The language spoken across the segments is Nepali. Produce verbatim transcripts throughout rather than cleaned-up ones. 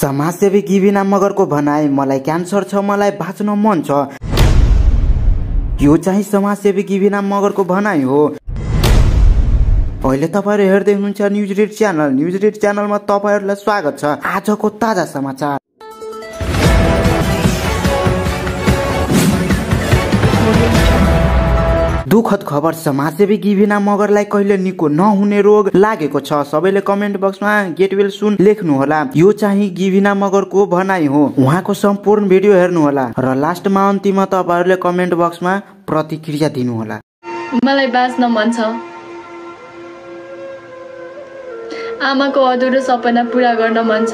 समाजसेवी गिविना मगरको भनाई मलाई क्यान्सर छ, मलाई बाँच्न मन छ। यो चाहिँ समाजसेवी गिविना मगरको भनाई हो। अहिले तपाईहरु हेर्दै हुनुहुन्छ न्यूजरेड च्यानल। न्यूजरेड च्यानलमा तपाईहरुलाई स्वागत छ। आजको ताजा समाचार। दुखद खबर, समाजसेवी गिविना मगरलाई कहिले निको नहुने रोग लागेको छ। सबैले कमेन्ट बक्समा गेट वेल सुन लेख्नु होला। यो चाहिँ गिविना मगरको भनाई हो। उहाँको सम्पूर्ण भिडियो हेर्नु होला र लास्टमा अन्तिममा तपाईहरुले कमेन्ट बक्समा प्रतिक्रिया दिनु होला। मलाई बाँच्न मन छ। आमाको अधुरो सपना पूरा गर्न मन छ।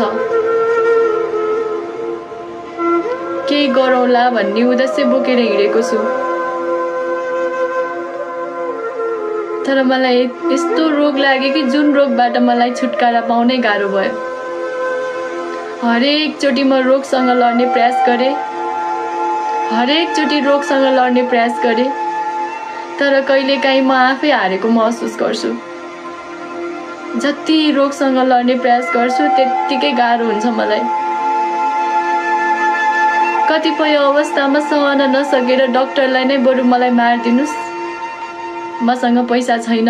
के गरौला भन्ने उदासै बोकेर हिडेको छु। तर मलाई यस्तो रोग लाग्यो कि जुन रोगबाट मलाई छुटकारा पाउनै गाह्रो भयो। हरेक चोटि म रोगसँग लड्ने प्रयास गरे, हरेक चोटि रोगसँग लड्ने प्रयास गरे, तर कहिलेकाहीँ म आफै हारेको महसुस गर्छु। जति रोगसँग लड्ने प्रयास गर्छु त्यत्तिकै गाह्रो हुन्छ मलाई। कतिपय अवस्थामा सहन नसकेर डक्टरलाई नै बरु मलाई मारिदिनुस्, मसँग पैसा छैन,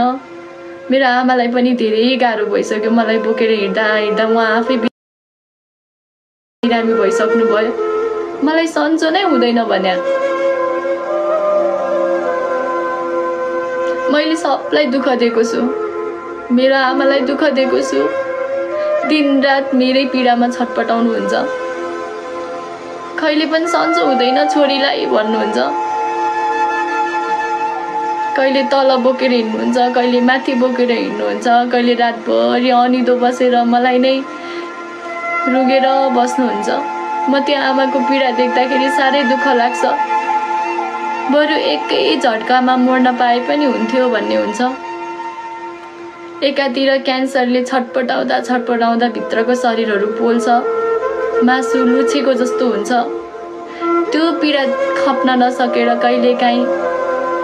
मेरो आमालाई पनि धेरै गाह्रो भइसक्यो, मलाई बोकेर हिँड्दा हिँड्दा उहाँ आफै बिरामी भइसक्नु भयो, मलाई सन्चो नै हुँदैन भन्या। मैले सबलाई दुःख दिएको छु, मेरो आमालाई दुःख दिएको छु। दिनरात मेरै पीडामा छटपटाउनुहुन्छ, कहिले पनि सन्चो हुँदैन छोरीलाई भन्नुहुन्छ। कहिले तल बोकेर हिँड्नुहुन्छ, कहिले माथि बोकेर हिँड्नुहुन्छ, कहिले रातभरि अनिदो बसेर मलाई नै रुगेर बस्नुहुन्छ। म त्यो आमाको पीडा देख्दाखेरि साह्रै दुःख लाग्छ। बरु एकै झट्कामा मर्न पाए पनि हुन्थ्यो भन्ने हुन्छ। एकातिर क्यान्सरले छटपटाउँदा छटपटाउँदा भित्रको शरीरहरू पोल्छ, मासु लुछेको जस्तो हुन्छ। त्यो पीडा खप्न नसकेर कहिलेकाहीँ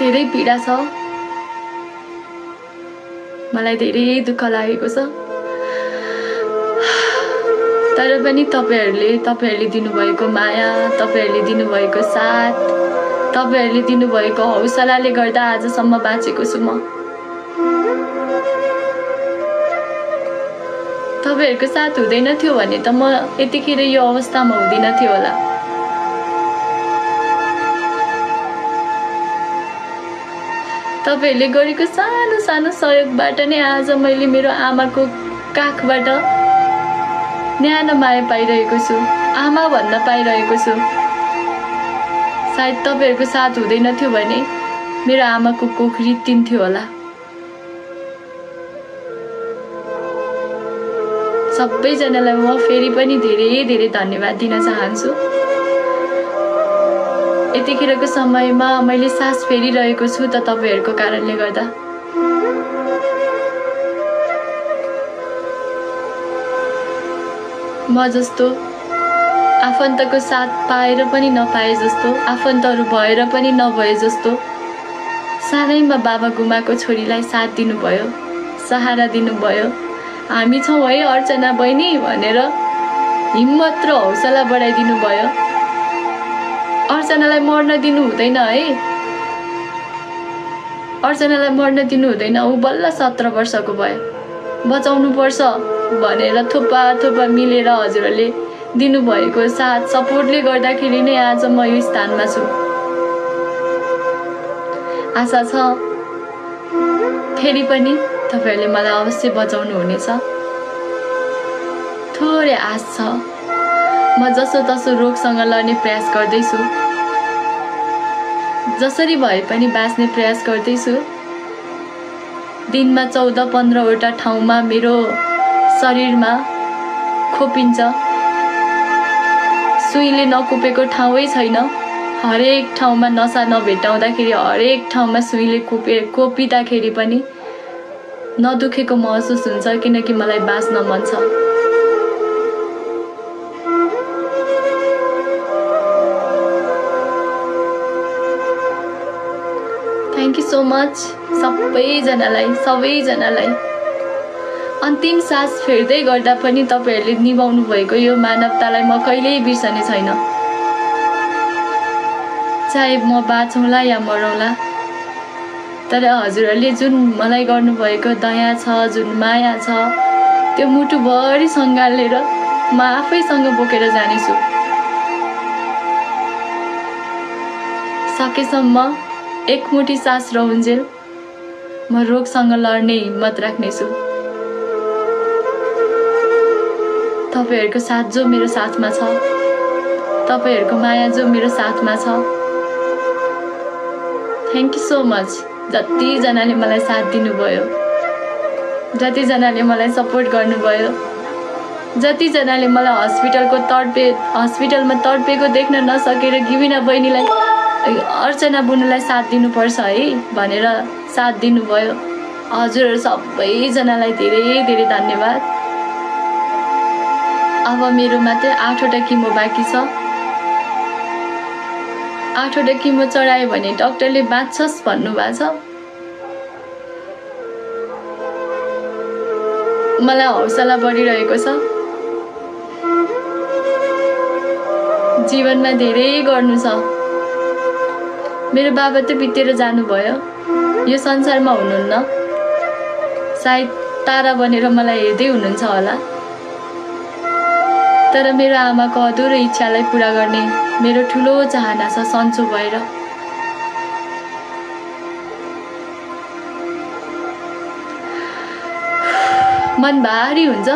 धेरै पीडा छ, मलाई धेरै दुःख लागेको छ। तर पनि तपाईँहरूले तपाईँहरूले दिनुभएको माया, तपाईँहरूले दिनुभएको साथ, तपाईँहरूले दिनुभएको हौसलाले गर्दा आजसम्म बाँचेको छु म। तपाईँहरूको साथ हुँदैन थियो भने त म यतिखेर यो अवस्थामा हुँदैन थियो होला। तपाईहरुले गरेको सानो सानो सहयोगबाट नै आज मैले मेरो आमाको काखबाट न्यानो माया पाइरहेको छु, आमा भन्न पाइरहेको छु। सायद तपाईहरुको साथ हुँदैन थियो भने मेरो आमाको कोख रित्तिन्थ्यो होला। सबैजनालाई म फेरि पनि धेरै धेरै धन्यवाद दिन चाहन्छु। यतिखेरको समयमा मैले सास फेरिरहेको छु त तपाईँहरूको कारणले गर्दा। म जस्तो आफन्तको साथ पाएर पनि नपाए जस्तो, आफन्तहरू भएर पनि नभए जस्तो, सानैमा बाबा गुमाको छोरीलाई साथ दिनुभयो, सहारा दिनुभयो। हामी छौँ है अर्चना बहिनी भनेर हिम्मत र हौसला बढाइदिनु भयो। अर्चनालाई मर्न दिनु हुँदैन है, अर्चनालाई मर्न दिनु हुँदैन। ऊ बल्ल सत्र वर्षको भयो, बचाउनुपर्छ भनेर थोपा थोपा मिलेर हजुरहरूले दिनुभएको साथ सपोर्टले गर्दाखेरि नै आज म यो स्थानमा छु। आशा छ फेरि पनि तपाईँहरूले मलाई अवश्य बचाउनु हुनेछ। थोरै आश छ, म जसोतसो रोगसँग लड्ने प्रयास गर्दैछु, जसरी भए पनि बाँच्ने प्रयास गर्दैछु। दिनमा चौध पन्ध्रवटा ठाउँमा मेरो शरीरमा खोपिन्छ। सुईले नकुपेको ठाउँै छैन। हरेक ठाउँमा नसा नभेटाउँदाखेरि हरेक ठाउँमा सुईले खोपे खोपिदाखेरि पनि नदुखेको महसुस हुन्छ किनकि मलाई बाँच्न मन छ। थ्यांक यू सो मच सबैजनालाई सबैजनालाई। अन्तिम सास फेर्दै गर्दा पनि तपाईहरुले निभाउनु भएको यो मानवतालाई म कहिल्यै बिर्सने छैन। चाहे म बाँचौला या मरौला तर हजुरहरुले जुन मलाई गर्नु भएको दया छ, जुन माया छ, त्यो मुटुभरि सँगालेर म आफैसँग बोकेर जानेछु। सकेसम्म एक मुठी सास रहन्जेल म रोगसँग लड्ने हिम्मत राख्नेछु। तपाईहरुको साथ जो मेरो साथमा छ, तपाईहरुको माया जो मेरो साथमा छ। थ्यांक यू सो मच जति जनाले मलाई साथ दिनुभयो, जति जनाले मलाई सपोर्ट गर्नुभयो, जति जनाले मलाई हस्पिटलको तडपे हस्पिटलमा तडपेको देख्न नसकेर गिविना बहिनीलाई अर्चना बुनुलाई साथ दिनुपर्छ है भनेर साथ दिनुभयो। हजुरहरु सबैजनालाई धेरै धेरै धन्यवाद। अब मेरो मात्र आठवटा किमो बाँकी छ। आठवटा किमो चढायो भने डाक्टरले बाँच्छस् भन्नुभएको छ। मलाई हौसला बढिरहेको छ। जीवनमा धेरै गर्नु छ। मेरो बाबा त बितेर जानुभयो, यो संसारमा हुनुहुन्न, सायद तारा बनेर मलाई हेर्दै हुनुहुन्छ होला, तर मेरो आमाको अधुरो इच्छालाई पूरा गर्ने मेरो ठुलो चाहना छ सन्चो भएर। मन भारी हुन्छ।